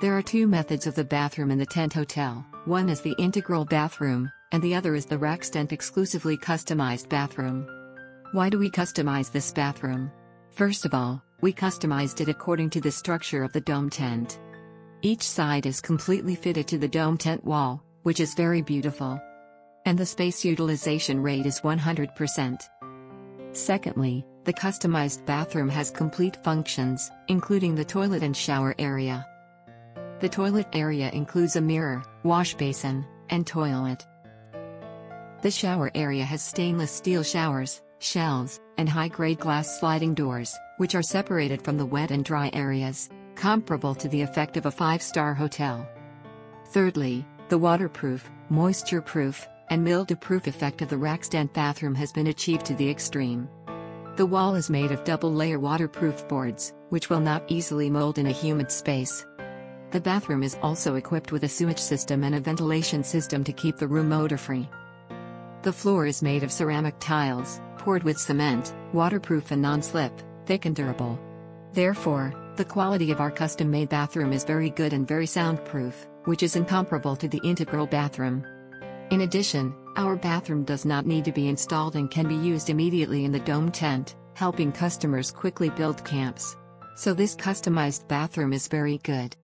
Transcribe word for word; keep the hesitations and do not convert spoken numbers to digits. There are two methods of the bathroom in the tent hotel. One is the integral bathroom, and the other is the RAXTENT exclusively customized bathroom. Why do we customize this bathroom? First of all, we customized it according to the structure of the dome tent. Each side is completely fitted to the dome tent wall, which is very beautiful. And the space utilization rate is one hundred percent. Secondly, the customized bathroom has complete functions, including the toilet and shower area. The toilet area includes a mirror, wash basin, and toilet. The shower area has stainless steel showers, shelves, and high-grade glass sliding doors, which are separated from the wet and dry areas, comparable to the effect of a five-star hotel. Thirdly, the waterproof, moisture-proof, and mildew-proof effect of the RAXTENT bathroom has been achieved to the extreme. The wall is made of double-layer waterproof boards, which will not easily mold in a humid space. The bathroom is also equipped with a sewage system and a ventilation system to keep the room odor-free. The floor is made of ceramic tiles, poured with cement, waterproof and non-slip, thick and durable. Therefore, the quality of our custom-made bathroom is very good and very soundproof, which is incomparable to the integral bathroom. In addition, our bathroom does not need to be installed and can be used immediately in the dome tent, helping customers quickly build camps. So this customized bathroom is very good.